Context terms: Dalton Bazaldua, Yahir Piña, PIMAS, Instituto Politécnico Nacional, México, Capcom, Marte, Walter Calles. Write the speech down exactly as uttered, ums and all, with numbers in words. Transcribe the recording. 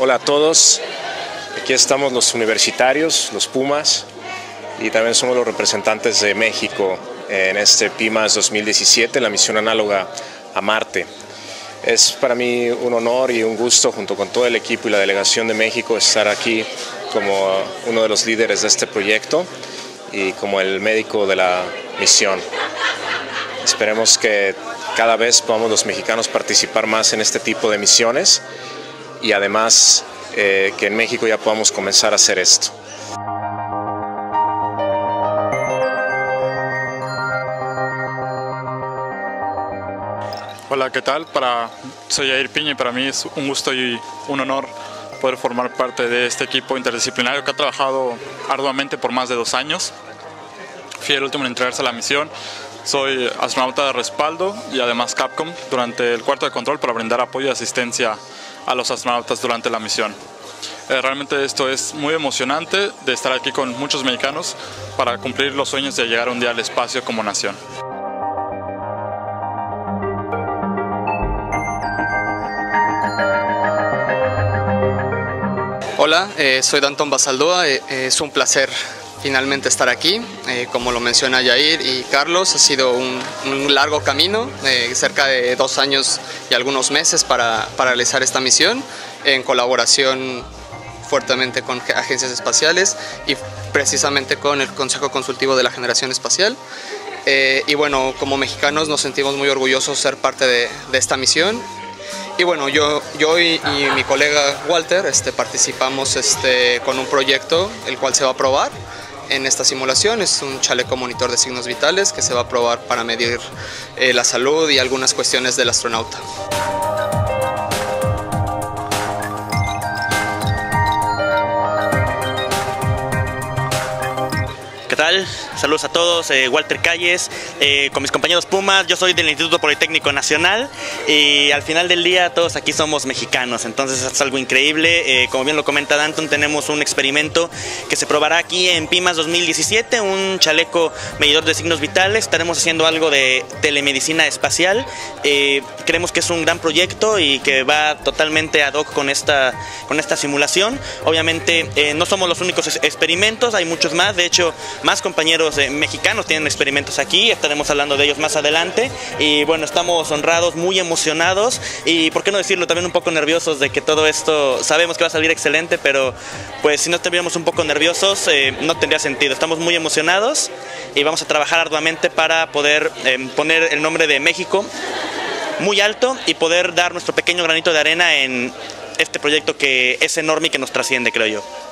Hola a todos, aquí estamos los universitarios, los Pumas, y también somos los representantes de México en este PIMAS dos mil diecisiete, la misión análoga a Marte. Es para mí un honor y un gusto, junto con todo el equipo y la delegación de México, estar aquí como uno de los líderes de este proyecto y como el médico de la misión. Esperemos que cada vez podamos los mexicanos participar más en este tipo de misiones y además eh, que en México ya podamos comenzar a hacer esto. Hola, ¿qué tal? Para, soy Yahir Piña y para mí es un gusto y un honor poder formar parte de este equipo interdisciplinario que ha trabajado arduamente por más de dos años. Fui el último en entregarse a la misión. Soy astronauta de respaldo y además Capcom durante el cuarto de control para brindar apoyo y asistencia a los astronautas durante la misión. Eh, realmente esto es muy emocionante de estar aquí con muchos mexicanos para cumplir los sueños de llegar un día al espacio como nación. Hola, eh, soy Dalton Bazaldua, eh, eh, es un placer finalmente estar aquí. Eh, como lo menciona Yahir y Carlos, ha sido un, un largo camino, eh, cerca de dos años y algunos meses para, para realizar esta misión, en colaboración fuertemente con agencias espaciales y precisamente con el Consejo Consultivo de la Generación Espacial. Eh, y bueno, como mexicanos nos sentimos muy orgullosos de ser parte de, de esta misión. Y bueno, yo, yo y, y mi colega Walter este, participamos este, con un proyecto el cual se va a probar en esta simulación. Es un chaleco monitor de signos vitales que se va a probar para medir eh, la salud y algunas cuestiones del astronauta. ¿Qué tal? Saludos a todos, eh, Walter Calles, eh, con mis compañeros Pumas. Yo soy del Instituto Politécnico Nacional y al final del día todos aquí somos mexicanos, entonces es algo increíble. Eh, como bien lo comenta Dalton, tenemos un experimento que se probará aquí en PIMAS dos mil diecisiete, un chaleco medidor de signos vitales. Estaremos haciendo algo de telemedicina espacial. Eh, creemos que es un gran proyecto y que va totalmente ad hoc con esta, con esta simulación. Obviamente eh, no somos los únicos experimentos, hay muchos más, de hecho más compañeros eh, mexicanos tienen experimentos aquí, estaremos hablando de ellos más adelante. Y bueno, estamos honrados, muy emocionados y, por qué no decirlo, también un poco nerviosos de que todo esto, sabemos que va a salir excelente, pero pues si no estuviéramos un poco nerviosos eh, no tendría sentido. Estamos muy emocionados y vamos a trabajar arduamente para poder eh, poner el nombre de México muy alto y poder dar nuestro pequeño granito de arena en este proyecto que es enorme y que nos trasciende, creo yo.